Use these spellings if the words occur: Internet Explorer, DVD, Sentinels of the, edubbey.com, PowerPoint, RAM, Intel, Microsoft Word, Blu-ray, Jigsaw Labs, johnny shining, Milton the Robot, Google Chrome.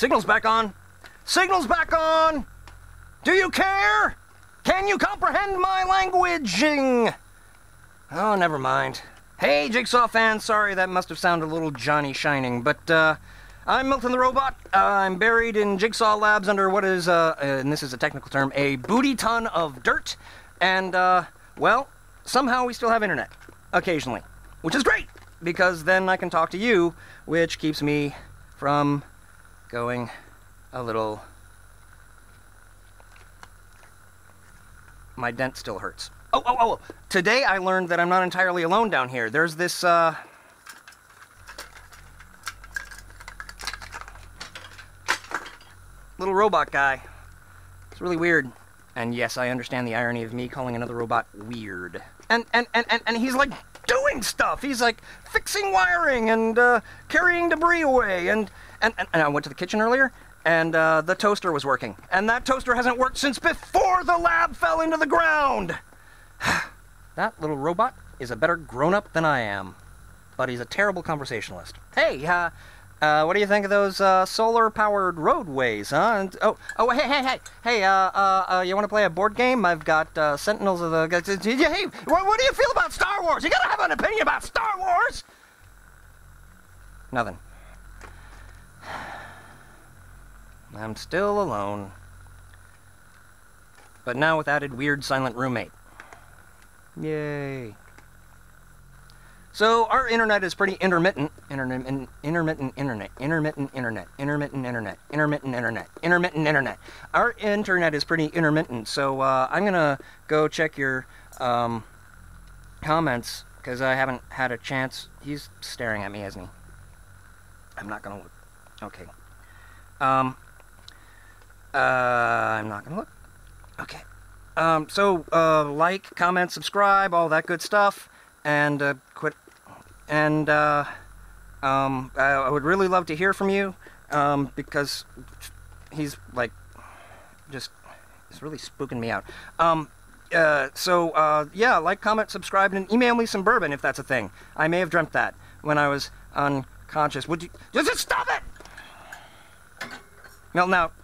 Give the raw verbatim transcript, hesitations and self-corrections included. Signal's back on. Signal's back on. Do you care? Can you comprehend my languaging? Oh, never mind. Hey, Jigsaw fans. Sorry, that must have sounded a little Johnny Shining, but uh, I'm Milton the Robot. Uh, I'm buried in Jigsaw Labs under what is, uh, and this is a technical term, a booty ton of dirt. And, uh, well, somehow we still have internet, occasionally, which is great, because then I can talk to you, which keeps me from going a little... My dent still hurts. Oh, oh, oh! Today I learned that I'm not entirely alone down here. There's this, uh... little robot guy. It's really weird. And yes, I understand the irony of me calling another robot weird. And, and, and, and, and he's like doing stuff! He's like fixing wiring and, uh, carrying debris away and... And, and, and I went to the kitchen earlier, and, uh, the toaster was working. And that toaster hasn't worked since before the lab fell into the ground! That little robot is a better grown-up than I am. But he's a terrible conversationalist. Hey, uh, uh, what do you think of those, uh, solar-powered roadways, huh? And, oh, oh, hey, hey, hey! Hey, uh, uh, uh you wanna play a board game? I've got, uh, Sentinels of the... Hey, what, what do you feel about Star Wars? You gotta have an opinion about Star Wars! Nothing. I'm still alone, but now with added weird silent roommate. Yay. So our internet is pretty intermittent. Intermittent, intermittent internet, intermittent internet, intermittent internet, intermittent internet, intermittent internet. Our internet is pretty intermittent, so uh, I'm gonna go check your um, comments, because I haven't had a chance. He's staring at me, hasn't he? I'm not gonna look. Okay. Um... Uh, I'm not gonna look. Okay. Um, so, uh, like, comment, subscribe, all that good stuff, and, uh, quit, and, uh, um, I, I would really love to hear from you, um, because he's, like, just, he's really spooking me out. Um, uh, so, uh, yeah, like, comment, subscribe, and email me some bourbon, if that's a thing. I may have dreamt that when I was unconscious. Would you, just stop it! Milton out.